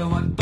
everyone.